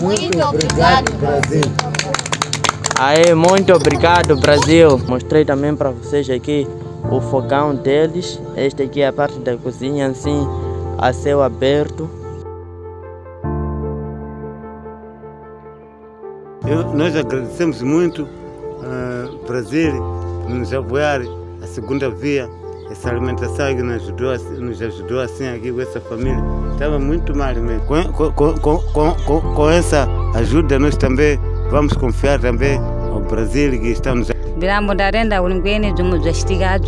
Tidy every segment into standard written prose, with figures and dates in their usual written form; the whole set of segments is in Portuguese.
Muito obrigado, Brasil. Aê, muito obrigado, Brasil. Mostrei também para vocês aqui o fogão deles. Este aqui é a parte da cozinha, assim, a céu aberto. Nós agradecemos muito Brasil por nos apoiar a segunda via. Essa alimentação que nos ajudou assim aqui com essa família. Estava muito mal mesmo. Com essa ajuda nós também vamos confiar também ao Brasil que estamos. Viramos da renda uruguene de um gestigado,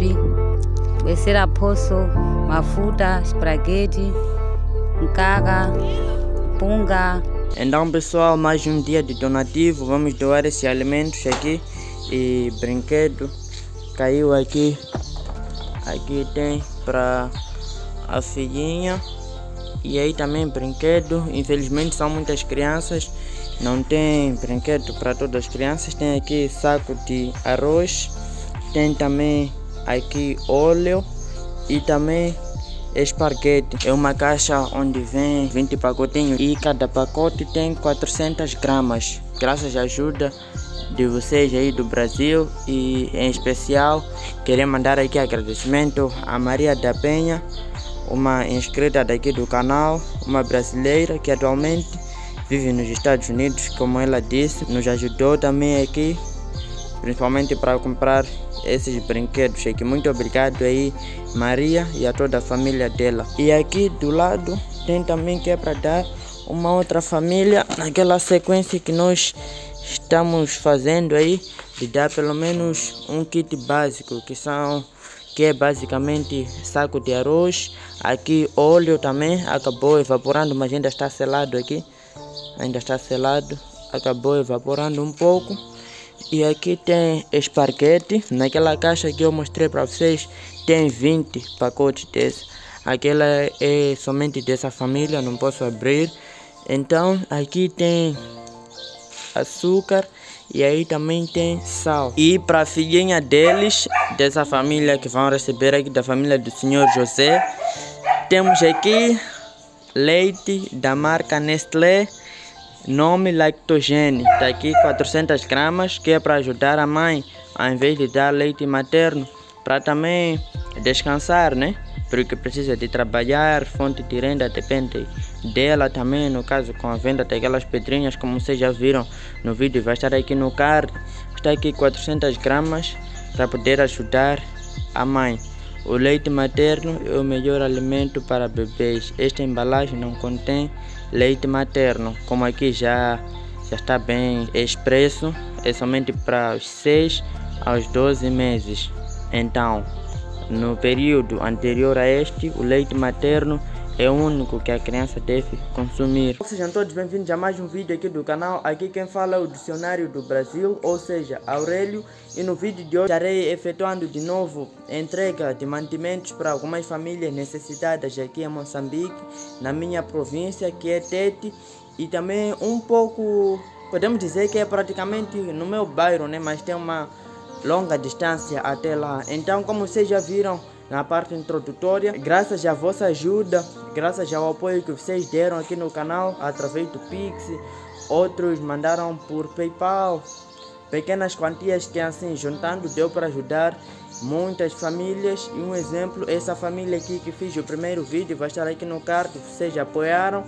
esse raposo, mafuta, espraguete, caga, punga. Então pessoal, mais um dia de donativo, vamos doar esses alimentos aqui e brinquedo. Caiu aqui. Aqui tem para a filhinha e aí também brinquedo. Infelizmente são muitas crianças, não tem brinquedo para todas as crianças. Tem aqui saco de arroz, tem também aqui óleo e também esparguete. É uma caixa onde vem 20 pacotinhos e cada pacote tem 400 gramas. Graças à ajuda de vocês aí do Brasil, e em especial queria mandar aqui agradecimento a Maria da Penha, uma inscrita daqui do canal, uma brasileira que atualmente vive nos Estados Unidos, como ela disse, nos ajudou também aqui, principalmente para comprar esses brinquedos aqui. Muito obrigado aí, Maria, e a toda a família dela. E aqui do lado tem também que é para dar uma outra família, naquela sequência que nós estamos fazendo aí, de dar pelo menos um kit básico, que é basicamente saco de arroz, aqui óleo também, acabou evaporando, mas ainda está selado aqui, ainda está selado, acabou evaporando um pouco. E aqui tem esparguete, naquela caixa que eu mostrei para vocês, tem 20 pacotes desse, aquela é somente dessa família, não posso abrir. Então aqui tem açúcar e aí também tem sal. E para a filhinha deles, dessa família que vão receber aqui, da família do senhor José, temos aqui leite da marca Nestlé, nome Lactogen, tá aqui 400 gramas, que é para ajudar a mãe, ao invés de dar leite materno, para também descansar, né? Porque precisa de trabalhar, fonte de renda depende dela também, no caso com a venda daquelas pedrinhas, como vocês já viram no vídeo, vai estar aqui no card, está aqui 400 gramas para poder ajudar a mãe. O leite materno é o melhor alimento para bebês, esta embalagem não contém leite materno, como aqui já está bem expresso, é somente para os 6 aos 12 meses, então... No período anterior a este, o leite materno é o único que a criança deve consumir. Sejam todos bem-vindos a mais um vídeo aqui do canal. Aqui quem fala é o dicionário do Brasil, ou seja, Aurélio. E no vídeo de hoje estarei efetuando de novo a entrega de mantimentos para algumas famílias necessitadas aqui em Moçambique, na minha província, que é Tete. E também um pouco, podemos dizer que é praticamente no meu bairro, né? Mas tem uma longa distância até lá. Então, como vocês já viram na parte introdutória, graças à vossa ajuda, graças ao apoio que vocês deram aqui no canal através do Pix, outros mandaram por PayPal, pequenas quantias que assim juntando deu para ajudar muitas famílias. E um exemplo, essa família aqui que fiz o primeiro vídeo vai estar aqui no card, vocês apoiaram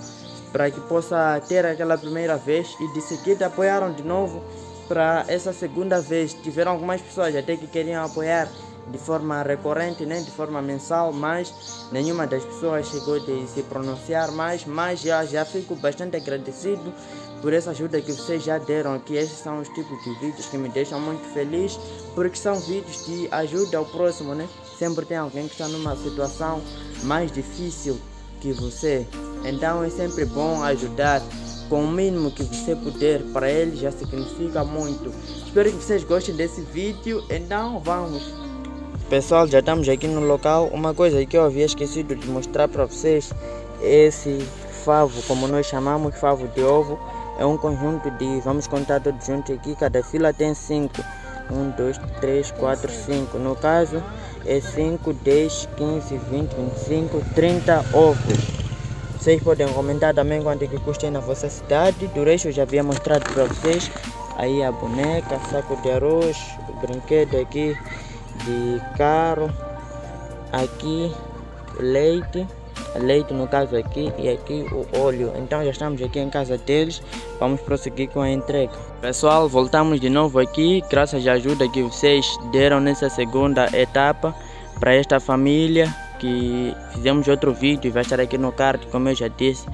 para que possa ter aquela primeira vez e de seguida apoiaram de novo para essa segunda vez. Tiveram algumas pessoas até que queriam apoiar de forma recorrente, né? De forma mensal, mas nenhuma das pessoas chegou de se pronunciar mais, mas já fico bastante agradecido por essa ajuda que vocês já deram aqui. Esses são os tipos de vídeos que me deixam muito feliz, porque são vídeos de ajuda ao próximo, né? Sempre tem alguém que está numa situação mais difícil que você, então é sempre bom ajudar com o mínimo que você puder. Para ele já significa muito. Espero que vocês gostem desse vídeo, então vamos. Pessoal, já estamos aqui no local. Uma coisa que eu havia esquecido de mostrar para vocês, esse favo, como nós chamamos, favo de ovo, é um conjunto de, vamos contar todos juntos aqui, cada fila tem 5, 1, 2, 3, 4, 5, no caso é 5, 10, 15, 20, 25, 30 ovos. Vocês podem comentar também quanto é que custa na vossa cidade. Do resto eu já havia mostrado para vocês. Aí a boneca, saco de arroz, o brinquedo aqui de carro, aqui o leite no caso aqui, e aqui o óleo. Então já estamos aqui em casa deles, vamos prosseguir com a entrega. Pessoal, voltamos de novo aqui, graças à ajuda que vocês deram nessa segunda etapa para esta família, que fizemos outro vídeo, vai estar aqui no card, como eu já disse,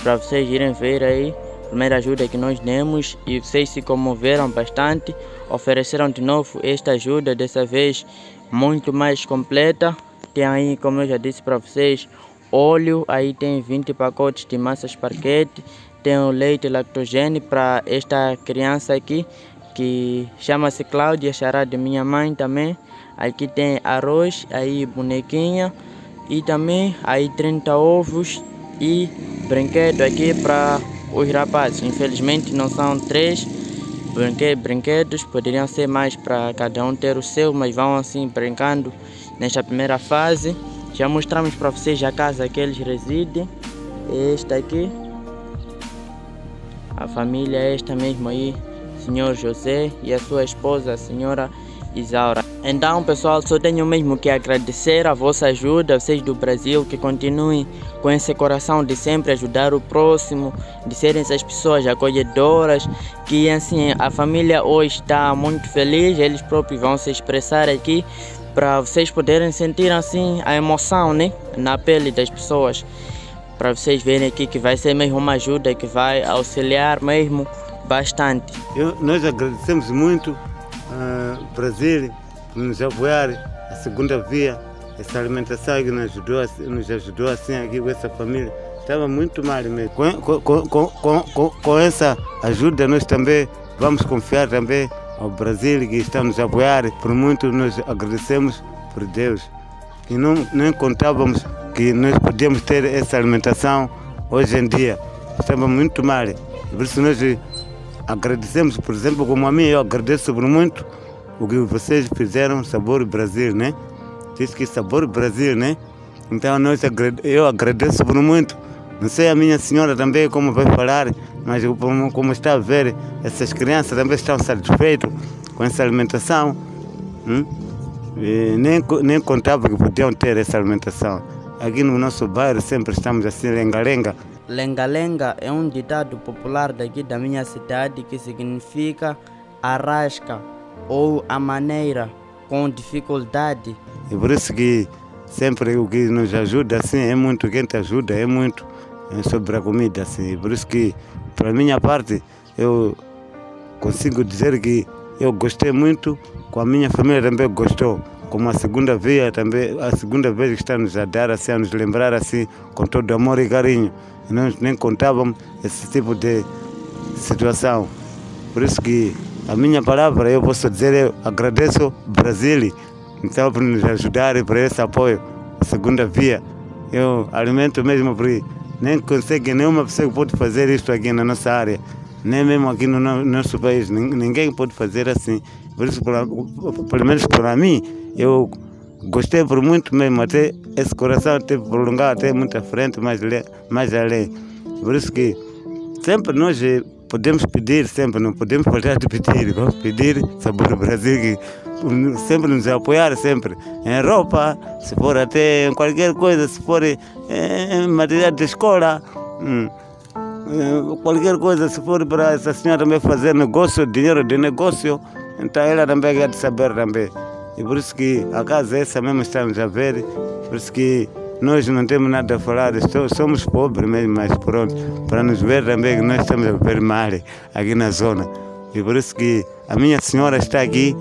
para vocês irem ver aí. Primeira ajuda que nós demos, e vocês se comoveram bastante, ofereceram de novo esta ajuda, dessa vez muito mais completa. Tem aí, como eu já disse para vocês, óleo, aí tem 20 pacotes de massas parquete, tem o leite Lactogen para esta criança aqui, que chama-se Cláudia, xará de minha mãe também. Aqui tem arroz, aí bonequinha, e também aí 30 ovos e brinquedo aqui para os rapazes. Infelizmente não são 3 brinquedos, poderiam ser mais para cada um ter o seu, mas vão assim brincando nesta primeira fase. Já mostramos para vocês a casa que eles residem, esta aqui, a família esta mesmo aí, senhor José e a sua esposa, a senhora Isaura. Então pessoal, só tenho mesmo que agradecer a vossa ajuda, vocês do Brasil que continuem com esse coração de sempre ajudar o próximo, de serem essas pessoas acolhedoras, que assim a família hoje está muito feliz, eles próprios vão se expressar aqui para vocês poderem sentir assim a emoção, né, na pele das pessoas, para vocês verem aqui que vai ser mesmo uma ajuda que vai auxiliar mesmo bastante. Nós agradecemos muito Brasil por nos apoiar a segunda via, essa alimentação que nos ajudou assim aqui com essa família. Estava muito mal mesmo. Com essa ajuda nós também vamos confiar também ao Brasil que está nos apoiar. Por muito nós agradecemos por Deus. E não contávamos que nós podíamos ter essa alimentação hoje em dia. Estava muito mal. Por isso nós agradecemos, por exemplo, como a mim, eu agradeço por muito o que vocês fizeram, Sabor Brasil, né? Diz que Sabor Brasil, né? Então eu agradeço por muito. Não sei a minha senhora também como vai falar, mas como está a ver, essas crianças também estão satisfeitas com essa alimentação. E nem contava que podiam ter essa alimentação. Aqui no nosso bairro sempre estamos assim, lengalenga. Lengalenga é um ditado popular daqui da minha cidade que significa arrasca ou a maneira, com dificuldade. E por isso que sempre o que nos ajuda assim é muito, quem te ajuda é muito sobre a comida assim. E por isso que, para minha parte, eu consigo dizer que eu gostei muito, com a minha família também gostou. Como a segunda via também, a segunda vez que está nos a dar assim, a nos lembrar assim, com todo amor e carinho. E nós nem contávamos esse tipo de situação. Por isso que a minha palavra, eu posso dizer, eu agradeço ao Brasil, então, por nos ajudar e por esse apoio. A segunda via, eu alimento mesmo porque nem consegue, nenhuma pessoa pode fazer isso aqui na nossa área, nem mesmo aqui no nosso país, ninguém pode fazer assim. Por isso, pelo menos para mim, eu gostei por muito mesmo, até esse coração tem prolongado até muita frente, mais além. Por isso que sempre nós podemos pedir, sempre, não podemos parar de pedir, vamos pedir Sabor Brasil, que sempre nos apoiar, sempre, em roupa, se for até em qualquer coisa, se for em material de escola, qualquer coisa, se for para essa senhora também fazer negócio, dinheiro de negócio, então ela também quer saber também. E por isso que a casa essa mesmo estamos a ver, por isso que nós não temos nada a falar, somos pobres mesmo, mas pronto, para nos ver também que nós estamos a ver mal aqui na zona. E por isso que a minha senhora está aqui,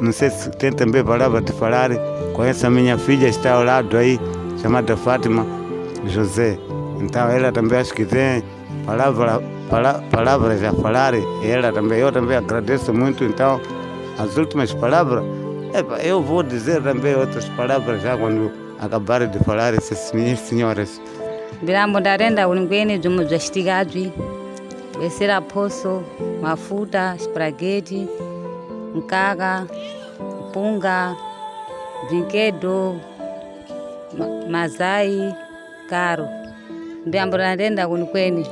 não sei se tem também palavra de falar, com essa minha filha está ao lado aí, chamada Fátima José. Então ela também acho que tem palavras a falar, e ela também, eu também agradeço muito. Então as últimas palavras, eu vou dizer também outras palavras já quando acabaram de falar essas minhas senhoras. Viramudarenda ulingueni jumujastigadwi, besira poço, mafuta, espraguete, nkaga, punga, brinquedo, mazai, caro. ndiyambura ndenda kunikweni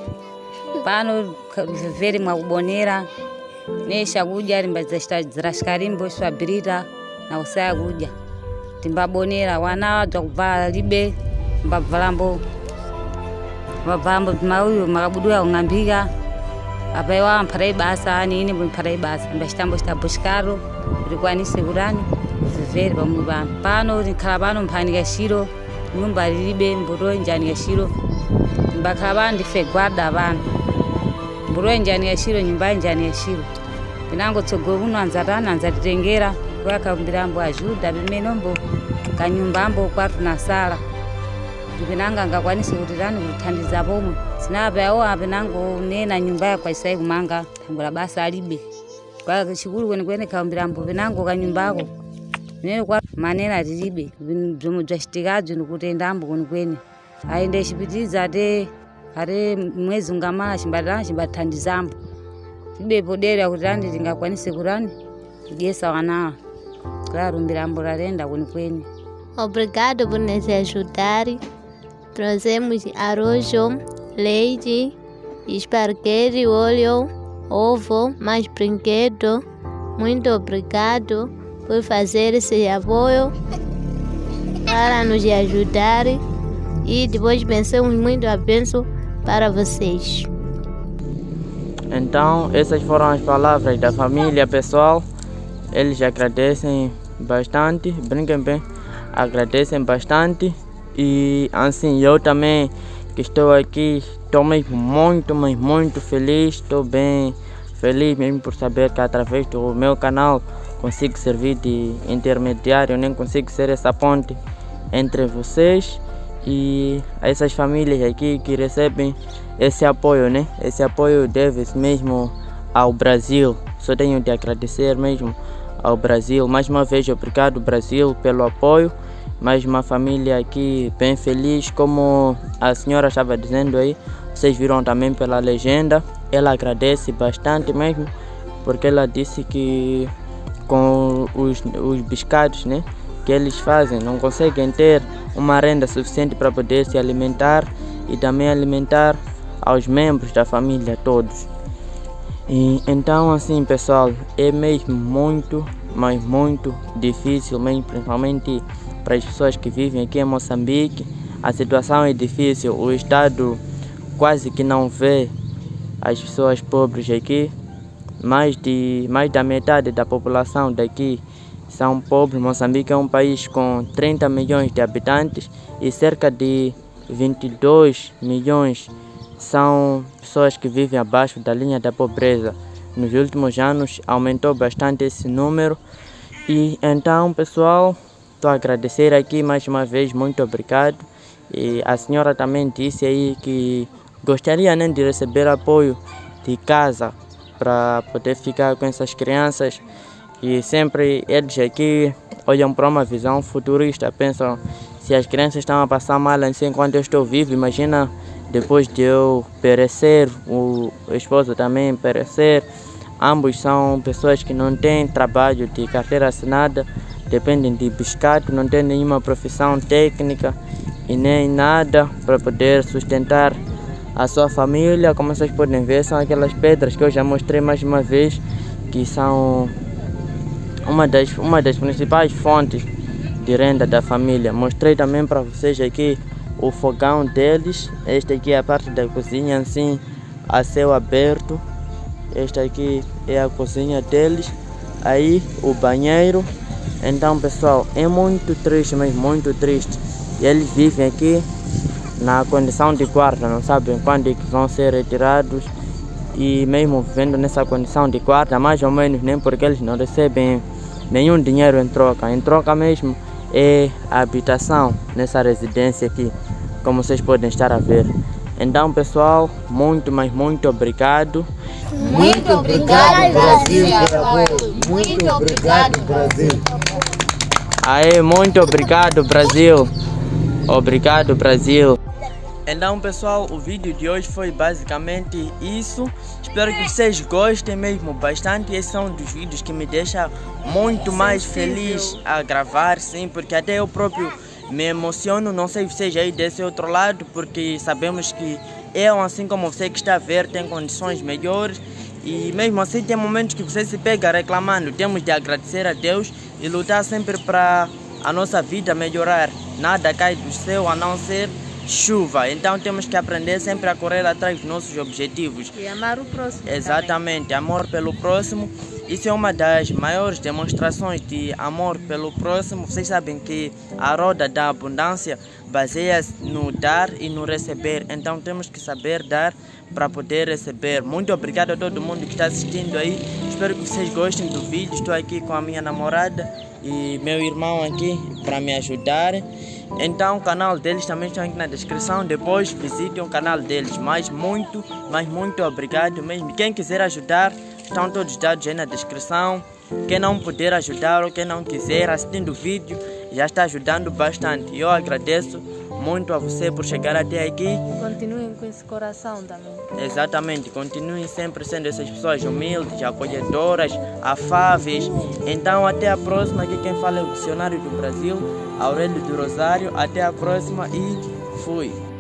pano veri mwakubonera nesha kuja zirashikarimbo swabirira na usaya kuja timbabonera wana wadzwa kuvala libe mbabvalambo mauyo makabuduya kung'ambika apa iwawa mpharai basa ani ine mpharai basa mbachitambo chitabochikaro rikwanise kurani vivheri pamwe pano pano rikhala pano mphanika shiro nyumba rilibe mburoenjanika shiro mbakhala pano ndife gwada pano mburoenjanika shiro nyumba enjanika shiro pinango tsogolo kuno anzatana anzatitengera wakaumbirambo ajuda pimenombo kanyumbambo kwatunasala ndipinanga angakwanise kuti rani kuthandizapomwe sinapayawo apinango nena nyumba yakwaisai kumanga thangula basa alibe kwa chikulu kwenekwene kaumbiramo pinango kanyumbako nene kwa manena lilibe bzomwe bzacitikabzo nikutendambo kwenekwene aende chipitiriza ate ate mwezi ungamala chimbatirani chimbatithandizambo tibepo dera kuti rani tingakwanise kurani tidyesa wanawa laarumbirambo latenda kwenekwene. Obrigado por nos ajudar. Trouxemos arroz, leite, esparguete, óleo, ovo, mais brinquedo. Muito obrigado por fazer esse apoio para nos ajudar. E depois pensamos muito a benção para vocês. Então, essas foram as palavras da família, pessoal. Eles agradecem bastante, brinquem bem. Agradecem bastante e assim eu também que estou aqui estou mesmo muito, mas muito feliz, estou bem feliz mesmo por saber que através do meu canal consigo servir de intermediário, nem consigo ser essa ponte entre vocês e essas famílias aqui que recebem esse apoio, né? Esse apoio deve-se mesmo ao Brasil, só tenho de agradecer mesmo ao Brasil. Mais uma vez obrigado Brasil pelo apoio, mais uma família aqui bem feliz, como a senhora estava dizendo aí, vocês viram também pela legenda, ela agradece bastante mesmo, porque ela disse que com os pescados, né, que eles fazem, não conseguem ter uma renda suficiente para poder se alimentar e também alimentar aos membros da família todos. E então assim pessoal, é mesmo muito, mas muito difícil mesmo, principalmente para as pessoas que vivem aqui em Moçambique, a situação é difícil, o Estado quase que não vê as pessoas pobres aqui, mais da metade da população daqui são pobres. Moçambique é um país com 30 milhões de habitantes e cerca de 22 milhões são pessoas que vivem abaixo da linha da pobreza. Nos últimos anos aumentou bastante esse número. E então pessoal, estou a agradecer aqui mais uma vez, muito obrigado. E a senhora também disse aí que gostaria, né, de receber apoio de casa para poder ficar com essas crianças. E sempre eles aqui olham para uma visão futurista, pensam se as crianças estão a passar mal assim enquanto eu estou vivo, imagina depois de eu perecer, o esposo também perecer. Ambos são pessoas que não têm trabalho de carteira assinada, dependem de pescado, não têm nenhuma profissão técnica e nem nada para poder sustentar a sua família. Como vocês podem ver, são aquelas pedras que eu já mostrei mais uma vez, que são uma das principais fontes de renda da família. Mostrei também para vocês aqui o fogão deles, esta aqui é a parte da cozinha assim a céu aberto, esta aqui é a cozinha deles, aí o banheiro. Então pessoal, é muito triste, mas muito triste, e eles vivem aqui na condição de guarda, não sabem quando é que vão ser retirados, e mesmo vivendo nessa condição de guarda, mais ou menos, nem porque eles não recebem nenhum dinheiro em troca mesmo é a habitação nessa residência aqui, como vocês podem estar a ver. Então pessoal, muito, mas muito obrigado. Muito obrigado Brasil, muito obrigado Brasil. Aê, muito obrigado Brasil. Obrigado Brasil. Então pessoal, o vídeo de hoje foi basicamente isso. Espero que vocês gostem mesmo bastante. Esse é um dos vídeos que me deixa muito mais feliz a gravar, sim, porque até eu próprio Me emociono, não sei vocês aí desse outro lado, porque sabemos que eu, assim como você que está a ver, tem condições melhores. E mesmo assim tem momentos que você se pega reclamando. Temos de agradecer a Deus e lutar sempre para a nossa vida melhorar. Nada cai do céu a não ser chuva. Então temos que aprender sempre a correr atrás dos nossos objetivos. E amar o próximo. Exatamente, também. Amor pelo próximo. Isso é uma das maiores demonstrações de amor pelo próximo. Vocês sabem que a roda da abundância baseia-se no dar e no receber. Então temos que saber dar para poder receber. Muito obrigado a todo mundo que está assistindo aí. Espero que vocês gostem do vídeo. Estou aqui com a minha namorada e meu irmão aqui para me ajudar. Então o canal deles também está aqui na descrição. Depois visitem o canal deles. Mas muito obrigado mesmo. Quem quiser ajudar, estão todos dados aí na descrição. Quem não puder ajudar ou quem não quiser assistindo o vídeo, já está ajudando bastante. Eu agradeço muito a você por chegar até aqui. Continuem com esse coração também. Exatamente, continuem sempre sendo essas pessoas humildes, acolhedoras, afáveis. Então até a próxima. Aqui quem fala é o dicionário do Brasil, Aurélio do Rosário. Até a próxima e fui.